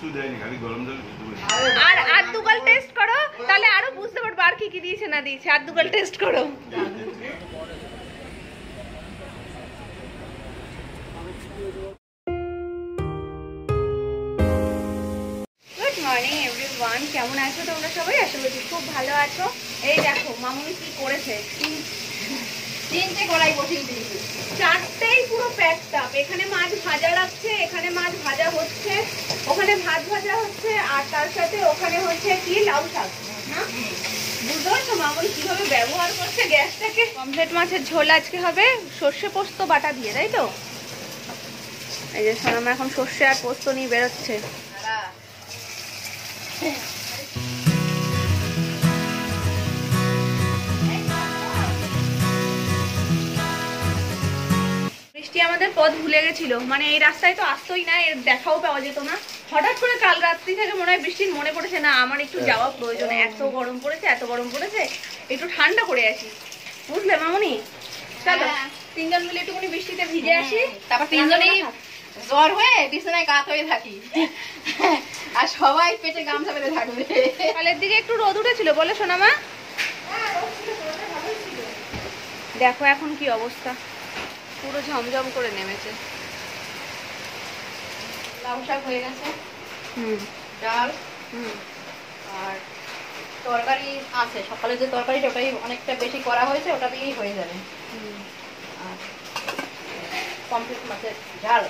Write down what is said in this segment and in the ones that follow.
কিছু দেয়নি, খালি গরম জল আর আর দুগল টেস্ট করো, তাহলে আরো বুঝতে পারবে আর কি কি দিয়েছে না দিয়েছে। আর দুগল টেস্ট করো। গুড মর্নিং এভরিওয়ান, কেমন আছো তোমরা সবাই? আশা করছি খুব ভালো আছো। এই দেখো মামুনি কি করেছে, তিনটে কড়াই বসিয়ে দিয়েছি, চারটেই পুরো প্যাকড আপ। এখানে মাছ ভাজা রাখছে, এখানে মাছ ভাজা হচ্ছে, ওখানে ভাত ভাজা হচ্ছে, আর তার সাথে ওখানে হচ্ছে কি লাউ শাক। বুঝতে পারছো মামুনি কিভাবে ব্যবহার করছে গ্যাসটাকে। কমপ্লিট মাছের ঝোল আজকে হবে সর্ষে পোস্ত বাটা দিয়ে, তাই তো? এই যে শোনো, আমার এখন সর্ষে আর পোস্ত নিয়ে বেরোচ্ছে। আমাদের পথ ভুলে গেছিল, মানে এই রাস্তায় তো আসতোই না, এর দেখাও পাওয়া যেত না। হঠাৎ করে কাল রাত্রি থেকে মনে হয় বৃষ্টির মনে পড়েছে না আমার একটু যাওয়া প্রয়োজন, এত গরম পড়েছে, এত গরম পড়েছে, একটু ঠান্ডা করে আসি, বুঝলে মামনি? চলো তিনজন মিলে একটুখানি বৃষ্টিতে ভিজে আসি, তারপর তিনজনেই জ্বর হয়ে বিছানায় কাত হয়ে থাকি, আর সবাই পেটে গামছা বেঁধে থাকবে। কালের দিকে একটু রোদ উঠেছিল বলে সোনামা, দেখো এখন কি অবস্থা, পুরো ঝমঝম করে নেমেছে। লাউ শাক হয়ে গেছে, ডাল আর তরকারি আছে, সকালে যে তরকারিটা ওটাই অনেকটা বেশি করা হয়েছে, ওটা দিয়েই হয়ে যাবে। আর কমপ্লিট মাছের ঝাল।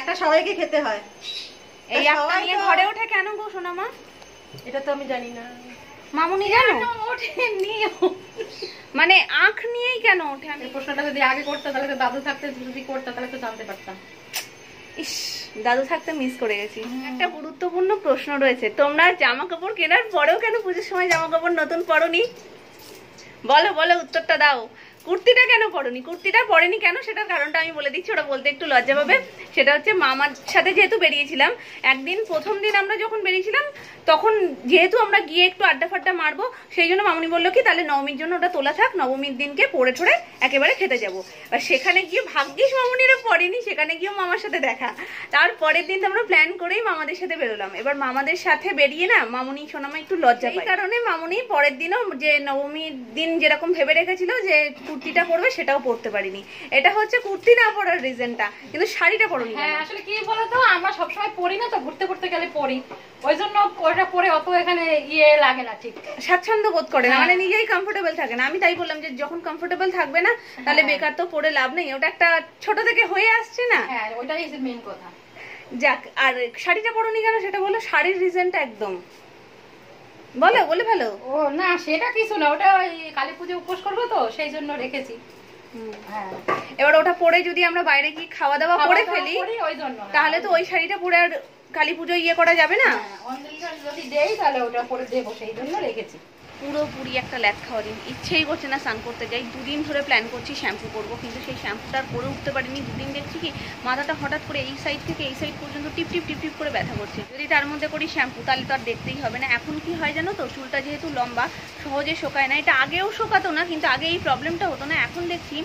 একটা সবাইকে খেতে হয়, এই একটা নিয়ে ঘরে ওঠে কেন গো সোনামা? এটা তো আমি জানি না মামুনি, জানো মানে আখ নিয়েই কেন ওঠে? আমি প্রশ্নটা যদি আগে করতে তাহলে তো দাদু থাকতে যদি করতে তাহলে তো জানতে পারতাম। ইস, দাদু থাকতে মিস করে গেছি। একটা গুরুত্বপূর্ণ প্রশ্ন রয়েছে, তোমরা জামা কাপড় কেনার পরেও কেন পুজোর সময় জামা কাপড় নতুন পরোনি? বলো বলো, উত্তরটা দাও। কুর্তিটা কেন পরোনি? কুর্তিটা পরেনি কেন সেটার কারণটা আমি বলে দিচ্ছি, ওটা বলতে একটু লজ্জা পাবে। সেটা হচ্ছে মামার সাথে যেহেতু বেরিয়েছিলাম একদিন, প্রথম দিন আমরা যখন বেরিয়েছিলাম তখন যেহেতু আমরা গিয়ে একটু আড্ডা ফাড্ডা মারবো, সেই জন্য মামনি বললো কি তাহলে নবমীর জন্য ওটা তোলা থাক, নবমীর দিনকে পরে ঠোরে একেবারে খেতে যাবো। আর সেখানে গিয়ে ভাগ্যিস মামনিরা পরেনি, সেখানে গিয়েও মামার সাথে দেখা। তারপরের দিন আমরা প্ল্যান করেই মামাদের সাথে বেরোলাম। এবার মামাদের সাথে বেরিয়ে না মামনি সোনামা একটু লজ্জা পায়, এই কারণে মামনি পরের দিনও যে নবমীর দিন যেরকম ভেবে রেখেছিল যে কুর্তিটা পরবে সেটাও পরতে পারিনি। এটা হচ্ছে কুর্তি না পরার রিজনটা, কিন্তু শাড়িটা পরোনি। হ্যাঁ আসলে কি বলতো, আমরা সবসময় পরি না তো, ঘুরতে ঘুরতে গেলে পরি, ওই জন্য ওটা পরে অত এখানে ইয়ে লাগে না, ঠিক স্বাচ্ছন্দ্য বোধ করে না, মানে নিজেই কমফোর্টেবল থাকে না। আমি তাই বললাম যে যখন কমফোর্টেবল থাকবে না তাহলে বেকার তো পরে লাভ নেই, ওটা একটা ছোট থেকে হয়ে আসছে না। হ্যাঁ ওইটাই মেইন কথা। যাক, আর শাড়িটা পরোনি কেন সেটা বলো, শাড়ির রিজনটা একদম বলো, বলে ভালো। ও না সেটা কিছু না, ওটা কালী পুজো উপোস করবো তো সেই জন্য রেখেছি। এবার ওটা পরে যদি আমরা বাইরে গিয়ে খাওয়া দাওয়া করে ফেলি তাহলে তো ওই শাড়িটা পরে আর কালী পুজো ইয়ে করা যাবে না। যদি দেই তাহলে ওটা পরে দেবো, সেই জন্য রেখেছি। পুরোপুরি একটা ল্যাদ খাওয়া দিন, ইচ্ছেই করছে না স্নান করতে যাই। দুদিন ধরে প্ল্যান করছি শ্যাম্পু করবো, কিন্তু সেই শ্যাম্পুটা আর করে উঠতে পারিনি। দুদিন দেখছি কি মাথাটা হঠাৎ করে এই সাইড থেকে এই সাইড পর্যন্ত টিপ টিপ টিপ টিপ করে ব্যথা করছে। যদি তার মধ্যে করি শ্যাম্পু তাহলে তো আর দেখতেই হবে না। এখন কি হয় জানো তো, চুলটা যেহেতু লম্বা সহজে শোকায় না, এটা আগেও শোকাতো না, কিন্তু আগে এই প্রবলেমটা হতো না। এখন দেখছি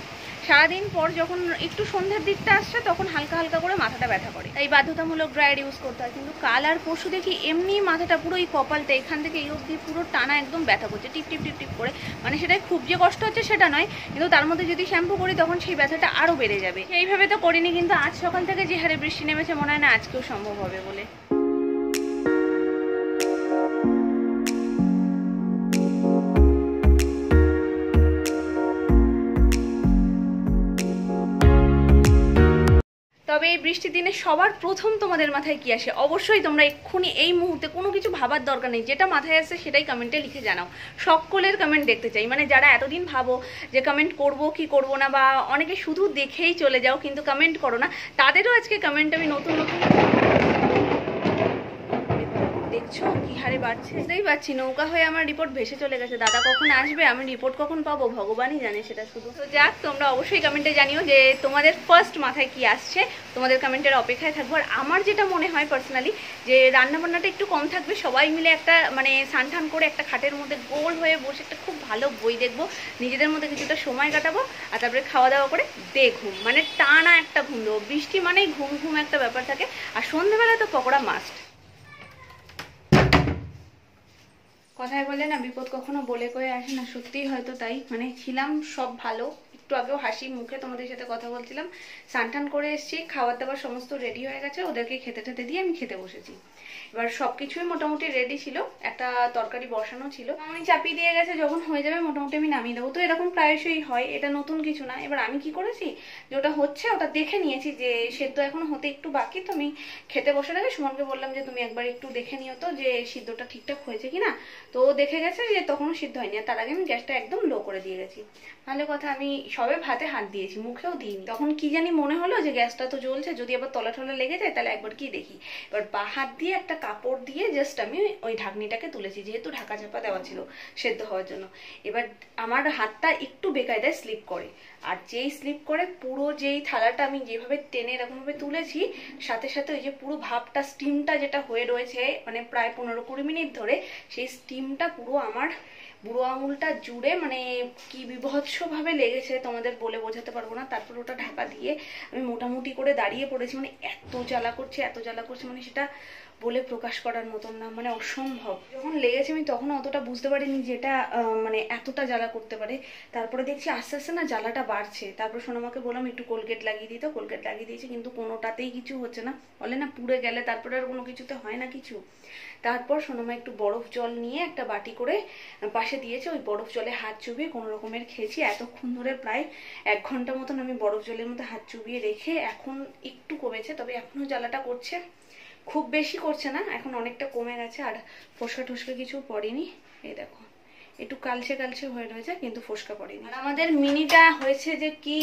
সারাদিন পর যখন একটু সন্ধ্যার দিকটা আসছে তখন হালকা হালকা করে মাথাটা ব্যথা করে, তাই বাধ্যতামূলক ড্রায়ার ইউজ করতে হয়। কিন্তু কাল আর পরশু দেখি এমনি মাথাটা পুরো এই কপালটা এখান থেকে এই অবধি পুরো টানা একদম ব্যথা করছে, টিপ টিপ টিপ টিপ করে, মানে সেটাই খুব যে কষ্ট হচ্ছে সেটা নয়, কিন্তু তার মধ্যে যদি শ্যাম্পু করি তখন সেই ব্যথাটা আরও বেড়ে যাবে। সেইভাবে তো করিনি, কিন্তু আজ সকাল থেকে যে হারে বৃষ্টি নেমেছে মনে হয় না আজকেও সম্ভব হবে বলে। তবে এই বৃষ্টির দিনে সবার প্রথম তোমাদের মাথায় কি আসে অবশ্যই তোমরা এক্ষুনি এই মুহূর্তে কোনো কিছু ভাবার দরকার নেই, যেটা মাথায় আসে সেটাই কমেন্টে লিখে জানাও। সকলের কমেন্ট দেখতে চাই, মানে যারা এতদিন ভাবো যে কমেন্ট করব কি করব না, বা অনেকে শুধু দেখেই চলে যাও কিন্তু কমেন্ট করো না, তাদেরও আজকে কমেন্ট আমি নতুন নতুন দেখছো কি হারে বাড়ছে, বুঝতেই পারছি। নৌকা হয়ে আমার রিপোর্ট ভেসে চলে গেছে। দাদা কখন আসবে, আমি রিপোর্ট কখন পাবো ভগবানই জানে সেটা শুধু। তো যাক, তোমরা অবশ্যই কমেন্টে জানিও যে তোমাদের ফার্স্ট মাথায় কি আসছে, তোমাদের কমেন্টের অপেক্ষায় থাকবো। আর আমার যেটা মনে হয় পার্সোনালি, যে রান্নাবান্নাটা একটু কম থাকবে, সবাই মিলে একটা মানে সানঠান করে একটা খাটের মধ্যে গোল হয়ে বসে একটা খুব ভালো বই দেখবো, নিজেদের মধ্যে কিছুটা সময় কাটাবো, আর তারপরে খাওয়া দাওয়া করে ঘুম, মানে টানা একটা ঘুম দেবো। বৃষ্টি মানেই ঘুম ঘুম একটা ব্যাপার থাকে। আর সন্ধ্যেবেলায় তো পকোড়া মাস্ট। কথায় বলে না, বিপদ কখনো বলে কয়ে আসে না, সত্যিই হয়তো তাই। মানে ছিলাম সব ভালো, একটু আগেও হাসি মুখে তোমাদের সাথে কথা বলছিলাম, সানটান করে এসেছি, খাবার দাবার সমস্ত রেডি হয়ে গেছে, ওদেরকে খেতে খেতে দিয়ে আমি খেতে বসেছি। এবার সব কিছুই মোটামুটি রেডি ছিল, একটা তরকারি বসানো ছিল, আমি চাপিয়ে দিয়ে গেছে, যখন হয়ে যাবে মোটামুটি আমি নামিয়ে দেবো। তো এরকম প্রায়শই হয়, এটা নতুন কিছু না। এবার আমি কি করেছি, যেটা হচ্ছে ওটা দেখে নিয়েছি, যে সেদ্ধ এখন হতে একটু বাকি, তো আমি খেতে বসে থাকে সুমনকে বললাম যে তুমি একবার একটু দেখে নিও তো যে সিদ্ধটা ঠিকঠাক হয়েছে কিনা। তো ও দেখে গেছে যে তখনও সিদ্ধ হয়নি, আর তার আগে আমি গ্যাসটা একদম লো করে দিয়ে গেছি। ভালো কথা, আমি সবে ভাতে হাত দিয়েছি, মুখেও দিইনি। তখন কি জানি মনে হলো যে গ্যাসটা তো জ্বলছে, যদি আবার তলা ঠলা লেগে যায় তাহলে একবার কি দেখি। এবার বা হাত দিয়ে একটা কাপড় দিয়ে জাস্ট আমি ওই ঢাকনিটাকে তুলেছি, যেহেতু ঢাকা চাপা দেওয়া ছিল সেদ্ধ হওয়ার জন্য। এবার আমার হাতটা একটু বেকায়দায় স্লিপ করে, আর যেই স্লিপ করে পুরো যেই থালাটা আমি যেভাবে টেনে এরকমভাবে তুলেছি, সাথে সাথে ওই যে পুরো ভাবটা স্টিমটা যেটা হয়ে রয়েছে মানে প্রায় 15-20 মিনিট ধরে, সেই স্টিমটা পুরো আমার বুড়ো আঙুলটা জুড়ে মানে কি বিভৎসভাবে লেগেছে তোমাদের বলে বোঝাতে পারবো না। তারপর ওটা ঢাকা দিয়ে আমি মোটামুটি করে দাঁড়িয়ে পড়েছি, মানে এত জ্বালা করছে, এত জ্বালা করছে, মানে সেটা বলে প্রকাশ করার মতন না, মানে অসম্ভব। যখন লেগেছে আমি তখন অতটা বুঝতে পারিনি যেটা মানে এতটা জ্বালা করতে পারে। তারপরে দেখছি আস্তে আস্তে না জ্বালাটা বাড়ছে। তারপর সোনামাকে বললাম একটু কোলগেট লাগিয়ে দিতে, কোলগেট লাগিয়ে দিয়েছে, কিন্তু কোনোটাতেই কিছু হচ্ছে না। বলে না পুড়ে গেলে তারপরে আর কোনো কিছুতে হয় না কিছু। তারপর সোনামা একটু বরফ জল নিয়ে একটা বাটি করে পাশে দিয়েছে, ওই বরফ জলে হাত চুবিয়ে কোনো রকমের খেয়েছি। এতক্ষণ ধরে প্রায় 1 ঘন্টা মতন আমি বরফ জলের মধ্যে হাত চুবিয়ে রেখে এখন একটু কমেছে, তবে এখনও জ্বালাটা করছে, খুব বেশি করছে না, এখন অনেকটা কমে গেছে। আর ফোসকা ঠোসকা কিছু পড়েনি, এই দেখো একটু কালচে কালচে হয়ে রয়েছে কিন্তু ফোসকা পড়েনি। আর আমাদের মিনিটা হয়েছে যে কি,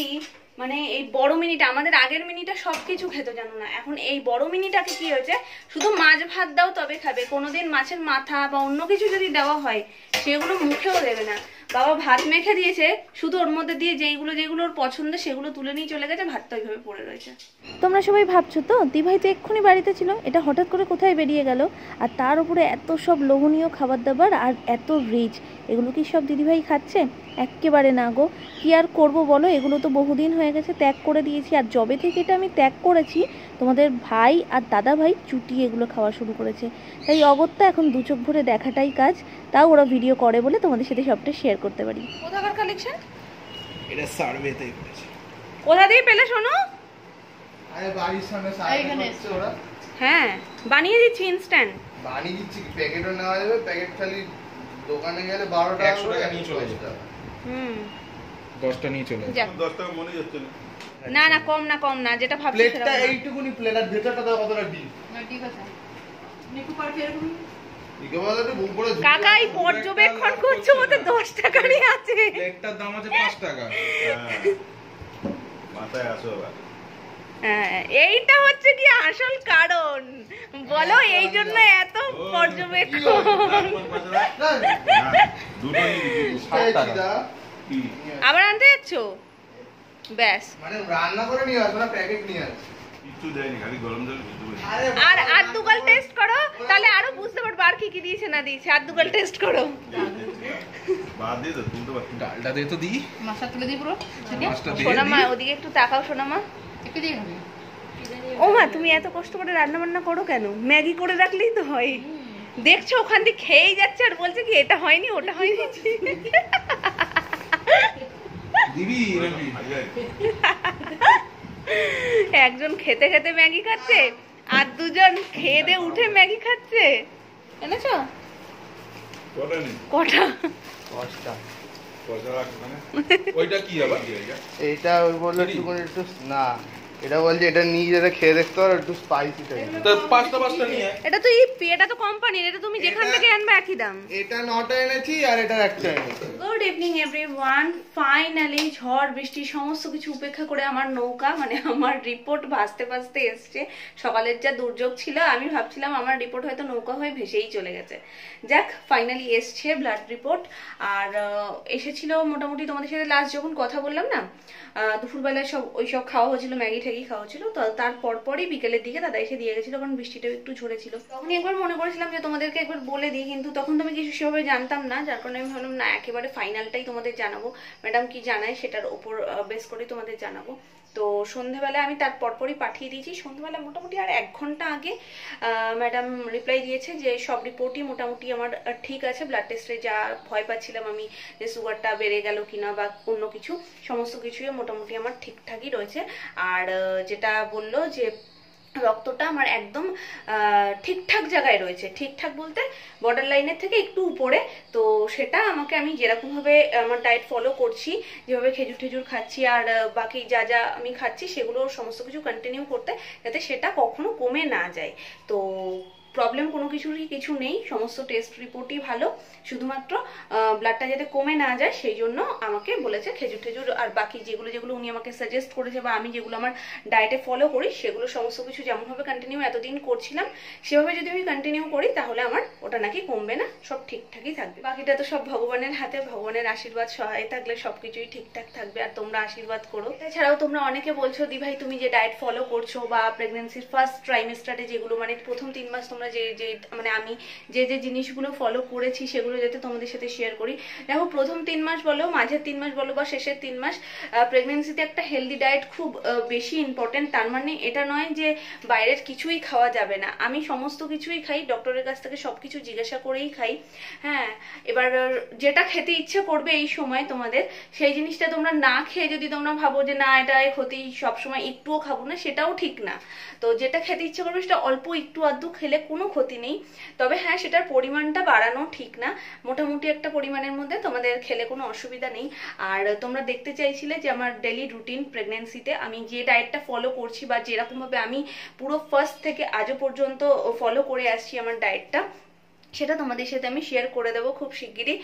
মানে এই বড় মিনিটা, আমাদের আগের মিনিটা সব কিছু খেতে জানো না, এখন এই বড় মিনিটাকে কি হয়েছে, শুধু মাছ ভাত দাও তবে খাবে, কোনোদিন মাছের মাথা বা অন্য কিছু যদি দেওয়া হয় সেগুলো মুখেও দেবে না। বাবা ভাত মেখে দিয়েছে, শুধু ওর মধ্যে দিয়ে যেইগুলো যেগুলো ওর পছন্দ সেগুলো তুলে নিয়ে চলে গেছে, ভাতটা ওইভাবে পড়ে রয়েছে। তোমরা সবাই ভাবছো তো দিভাই তো এক্ষুনি বাড়িতে ছিল, এটা হঠাৎ করে কোথায় বেরিয়ে গেল, আর তার উপরে এত সব লোভনীয় খাবার দাবার আর এত রিচ, এগুলো কি সব দিদিভাই খাচ্ছে? একেবারে না গো, কি আর করবো বলো, এগুলো তো বহুদিন হয়ে গেছে, ত্যাগ করে দিয়েছি। আর জবে থেকে এটা আমি ত্যাগ করেছি, তোমাদের ভাই আর দাদা ভাই চুটিয়ে এগুলো খাওয়া শুরু করেছে, তাই অগত্যা এখন দু চোখ ভরে দেখাটাই কাজ। তাও ওরা ভিডিও করে বলে তোমাদের সাথে সবটা শেয়ার করতে পারি। কোথাকার কালেকশন এটা, সার্ভেতেই পেয়েছি। কোথা দিয়ে পেলে শোনো? আরে বাড়ির সামনে সার্ভে হচ্ছে ওরা। হ্যাঁ বানিয়ে দিচ্ছি, ইনস্ট্যান্ট বানিয়ে দিচ্ছি, প্যাকেটও নেওয়া যাবে, প্যাকেট খালি দোকানে গেলে 12 টাকা 100 টাকা নিয়ে চলে যেতে হবে। হুম 10 টা নিয়ে চলে যাও, 10 টাকা মনে হচ্ছে না। না না কম না, কম না, যেটা ভাবছি সেটা। প্লেটটা এইটুকুনি প্লেট, আর ভেতরটা তো কতটা ডিপ না, ঠিক আছে নিকু পার ফের এরকম ইগোবালা তো বুক পড়ে। কাকাই পর্যবেক্ষণ করছো, ওতে 10 টাকারই আছে, প্লেটটার দাম আছে 5 টাকা। হ্যাঁ মাথায় আসো বাবা, এইটা হচ্ছে কি আসল কারণ বলো, এই জন্য এত পর্যবেক্ষণ। আবার আনতে যাচ্ছ, ব্যাস মানে রান্না করে নিয়ে আসো না, প্যাকেট নিয়ে আসো, কিছু দেয়নি, খালি গরম জল দিয়েছে। আর আর দুগাল টেস্ট করো, তাহলে আরো বুঝতে পারবে আর কি কি দিয়েছে না দিয়েছে। আর দুগাল টেস্ট করো, বাদ দে তুমি তো ডালটা দে তো দি, মাছটা তুলে দি পুরো। সোনা মা ওদিকে একটু তাকাও, সোনা মা একটু দিয়ে খাবে। ও মা তুমি এত কষ্ট করে রান্না বান্না করো কেন, ম্যাগি করে রাখলেই তো হয়। দেখছো ওখান দিয়ে খেয়েই যাচ্ছে আর বলছে কি এটা হয়নি ওটা হয়নি। একজন খেতে খেতে ম্যাগি খাচ্ছে, আর দুজন খেয়ে দিয়ে উঠে ম্যাগি খাচ্ছে। এনেছো কটা? ওইটা কি আবার, এইটা বললো একটু না এটা বল যে এটা নিয়ে যেতে খেয়ে দেখতে আর একটু স্পাইসি থাকে। তো পাস্তা নিয়ে আয়। এটা তো এই পেটা তো কোম্পানির, এটা তুমি যেখান থেকে আনবে একই দাম। এটা নটা এনেছি আর এটা একটা এনেছি। Good evening everyone. ফাইনালি ঝড় বৃষ্টি সমস্ত কিছু উপেক্ষা করে আমার নৌকা মানে আমার রিপোর্ট ভাসতে ভাসতে এসছে। সকালের যা দুর্যোগ ছিল আমি ভাবছিলাম আমার রিপোর্ট হয়তো নৌকা হয়ে ভেসেই চলে গেছে। যাক ফাইনালি এসছে ব্লাড রিপোর্ট। আর এসেছিল মোটামুটি তোমাদের সাথে লাস্ট যখন কথা বললাম না দুপুরবেলায় সব ওইসব খাওয়া হয়েছিল, ম্যাগি ঠ্যাগি খাওয়া ছিল। তো তারপর পরই বিকেলের দিকে দাদা এসে দিয়ে গেছিলো, কারণ বৃষ্টিটাও একটু ঝরেছিল। তখন একবার মনে করেছিলাম যে তোমাদেরকে একবার বলে দিই, কিন্তু তখন তো আমি কিছু সেভাবে জানতাম না, যার কারণে আমি ভাবলাম না একেবারে ফাইনালটাই তোমাদের জানাবো, ম্যাডাম কি জানায় সেটার ওপর বেস করেই তোমাদের জানাবো। তো সন্ধ্যাবেলা আমি তার পরপরই পাঠিয়ে দিয়েছি, সন্ধ্যাবেলা মোটামুটি আর এক ঘন্টা আগে ম্যাডাম রিপ্লাই দিয়েছে যে সব রিপোর্টই মোটামুটি আমার ঠিক আছে। ব্লাড টেস্টে যা ভয় পাচ্ছিলাম আমি যে সুগারটা বেড়ে গেল কিনা বা অন্য কিছু, সমস্ত কিছুই মোটামুটি আমার ঠিকঠাকই রয়েছে। আর যেটা বললো যে রক্তটা আমার একদম ঠিকঠাক জায়গায় রয়েছে, ঠিকঠাক বলতে বর্ডার লাইনের থেকে একটু উপরে। তো সেটা আমাকে আমি যেরকমভাবে আমার ডায়েট ফলো করছি, যেভাবে খেজুর ঠেজুর খাচ্ছি আর বাকি যা যা আমি খাচ্ছি সেগুলো সমস্ত কিছু কন্টিনিউ করতে, যাতে সেটা কখনো কমে না যায়। তো প্রবলেম কোনো কিছুরই কিছু নেই, সমস্ত টেস্ট রিপোর্টই ভালো, শুধুমাত্র ব্লাডটা যাতে কমে না যায় সেই জন্য আমাকে বলেছে খেজুর ঠেজুর আর বাকি যেগুলো যেগুলো উনি আমাকে সাজেস্ট করেছে বা আমি যেগুলো আমার ডায়েটে ফলো করি সেগুলো সমস্ত কিছু যেমনভাবে কন্টিনিউ এতদিন করছিলাম সেভাবে যদি আমি কন্টিনিউ করি তাহলে আমার ওটা নাকি কমবে না, সব ঠিকঠাকই থাকবে। বাকিটা তো সব ভগবানের হাতে, ভগবানের আশীর্বাদ সহায় থাকলে সব কিছুই ঠিকঠাক থাকবে, আর তোমরা আশীর্বাদ করো। এছাড়াও তোমরা অনেকে বলছো দি ভাই তুমি যে ডায়েট ফলো করছো বা প্রেগনেন্সির ফার্স্ট ট্রাইমেস্টারে যেগুলো মানে প্রথম 3 মাস তোমরা যে যে মানে আমি যে যে জিনিসগুলো ফলো করেছি সেগুলো যাতে তোমাদের সাথে শেয়ার করি। দেখো প্রথম 3 মাস বলো, মাঝের 3 মাস বলো বা শেষের 3 মাস প্রেগনেন্সিতে একটা হেলদি ডায়েট খুব বেশি ইম্পর্টেন্ট। তার মানে এটা নয় যে বাইরের কিছুই খাওয়া যাবে না, আমি সমস্ত কিছুই খাই, ডক্টরের কাছ থেকে সব কিছু জিজ্ঞাসা করেই খাই। হ্যাঁ, এবার যেটা খেতে ইচ্ছে করবে এই সময় তোমাদের সেই জিনিসটা তোমরা না খেয়ে যদি তোমরা ভাবো যে না এটা ক্ষতি সবসময় একটুও খাবো না, সেটাও ঠিক না। তো যেটা খেতে ইচ্ছে করবে সেটা অল্প একটু আধটু খেলে কোনো ক্ষতি নেই, তবে হ্যাঁ সেটার পরিমাণটা বাড়ানো ঠিক না, মোটামুটি একটা পরিমাণের মধ্যে তোমাদের খেলে কোনো অসুবিধা নেই। আর তোমরা দেখতে চাইছিলে যে আমার ডেইলি রুটিন প্রেগনেন্সিতে আমি যে ডায়েটটা ফলো করছি বা যেরকমভাবে আমি পুরো ফার্স্ট থেকে আজও পর্যন্ত ফলো করে আসছি আমার ডায়েটটা, সেটা তোমাদের সাথে আমি শেয়ার করে দেবো খুব শিগগিরই।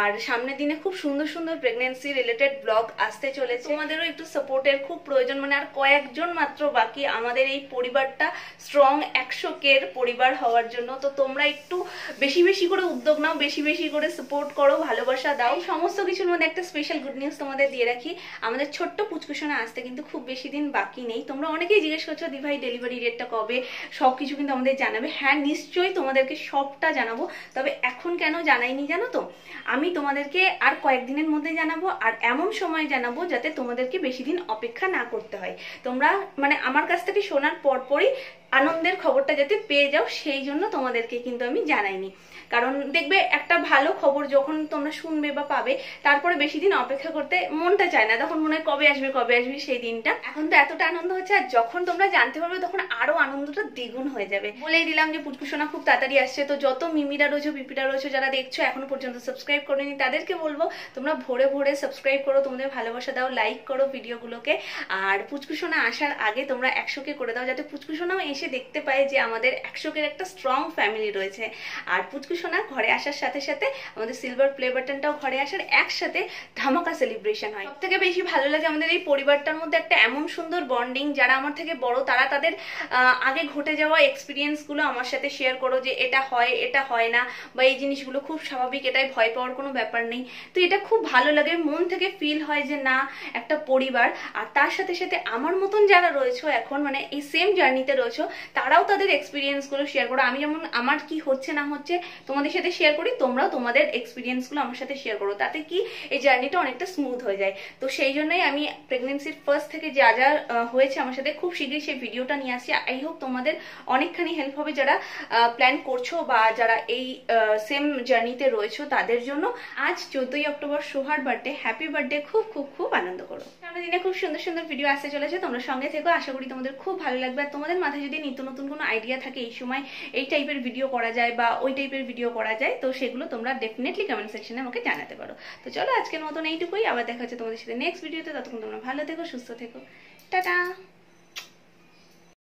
আর সামনের দিনে খুব সুন্দর সুন্দর প্রেগনেন্সি রিলেটেড ব্লগ আসতে চলেছে, তোমাদেরও একটু সাপোর্টের খুব প্রয়োজন। মানে আর কয়েকজন মাত্র বাকি আমাদের এই পরিবারটা স্ট্রং 100K পরিবার হওয়ার জন্য। তো তোমরা একটু বেশি বেশি করে উদ্যোগ নাও, বেশি বেশি করে সাপোর্ট করো, ভালোবাসা দাও। সমস্ত কিছুর মধ্যে একটা স্পেশাল গুড নিউজ তোমাদের দিয়ে রাখি, আমাদের ছোট্ট পুচকুশোনা আসতে কিন্তু খুব বেশি দিন বাকি নেই। তোমরা অনেকেই জিজ্ঞেস করছো দি ভাই ডেলিভারি ডেটটা কবে, সব কিছু কিন্তু আমাদের জানাবে। হ্যাঁ নিশ্চয়ই তোমাদেরকে সবটা জানাবো, তবে এখন কেন জানাইনি জানো তো, আমি তোমাদেরকে আর কয়েকদিনের মধ্যে জানাবো, আর এমন সময় জানাবো যাতে তোমাদেরকে বেশি দিন অপেক্ষা না করতে হয়। তোমরা মানে আমার কাছ থেকে শোনার পরপরই আনন্দের খবরটা যাতে পেয়ে যাও সেই জন্য তোমাদেরকে কিন্তু আমি জানাইনি। কারণ দেখবে একটা ভালো খবর যখন তোমরা শুনবে বা পাবে তারপরে বেশি দিন অপেক্ষা করতে মনটা চায় না, তখন মনে হয় কবে আসবে কবে আসবে সেই দিনটা। এখন তো এতটা আনন্দ হচ্ছে, আর যখন তোমরা জানতে পারবে তখন আরো আনন্দটা দ্বিগুণ হয়ে যাবে। বলেই দিলাম যে পুচকুশোনা খুব তাড়াতাড়ি আসছে। তো যত মিমিরা রয়েছে, পিপিরা রয়েছে, যারা দেখছো এখনো পর্যন্ত সাবস্ক্রাইব করেনি তাদেরকে বলবো তোমরা ভোরে ভোরে সাবস্ক্রাইব করো, তোমাদের ভালোবাসা দাও, লাইক করো ভিডিওগুলোকে। আর পুচকুশোনা আসার আগে তোমরা 100K করে দাও, যাতে পুচকুশোনাও এসে দেখতে পাই যে আমাদের 100K একটা স্ট্রং ফ্যামিলি রয়েছে। আর পুচকুশোনা ঘরে আসার সাথে সাথে আমাদের সিলভার প্লে বাটনটাও ঘরে আসার একসাথে ধামাকা সেলিব্রেশন হয়। সব থেকে বেশি ভালো লাগে আমাদের এই পরিবারটার মধ্যে একটা এমন সুন্দর বন্ডিং। যারা আমার থেকে বড় তারা তাদের আগে ঘটে যাওয়া এক্সপিরিয়েন্সগুলো আমার সাথে শেয়ার করো, যে এটা হয় এটা হয় না বা এই জিনিসগুলো খুব স্বাভাবিক, এটাই ভয় পাওয়ার কোনো ব্যাপার নেই। তো এটা খুব ভালো লাগে, মন থেকে ফিল হয় যে না একটা পরিবার। আর তার সাথে সাথে আমার মতন যারা রয়েছে এখন মানে এই সেম জার্নিতে রয়েছে তারাও তাদের এক্সপিরিয়েন্সগুলো শেয়ার করো। আমি যেমন আমার কি হচ্ছে না হচ্ছে তোমাদের সাথে শেয়ার করি, তোমরাও তোমাদের এক্সপিরিয়েন্সগুলো আমার সাথে শেয়ার করো, তাতে কি এই জার্নিটা অনেকটা স্মুথ হয়ে যায়। তো সেই জন্যই আমি প্রেগনেন্সির ফার্স্ট থেকে যা যা হয়েছে আমার সাথে খুব শীঘ্রই সেই ভিডিওটা নিয়ে আসছি। আই হোপ তোমাদের অনেকখানি হেল্প হবে যারা প্ল্যান করছো বা যারা এই সেম জার্নিতে রয়েছো তাদের জন্য। আজ 14ই অক্টোবর সোহার বার্থডে, হ্যাপি বার্থডে, খুব খুব খুব আনন্দ করো। সামনের দিনে খুব সুন্দর সুন্দর ভিডিও আসতে চলেছে, তোমরা সঙ্গে থেকো, আশা করি তোমাদের খুব ভালো লাগবে। আর তোমাদের মাথায় যদি নিত্য নতুন কোনো আইডিয়া থাকে এই সময় এই টাইপের ভিডিও করা যায় বা ওই টাইপের ভিডিও করা যায়, তো সেগুলো তোমরা ডেফিনেটলি কমেন্ট সেকশনে আমাকে জানাতে পারো। তো চলো আজকের মতন এইটুকুই, আবার দেখা হচ্ছে তোমাদের সাথে নেক্সট ভিডিওতে। ততক্ষণ তোমরা ভালো থেকো, সুস্থ থেকো, টাটা।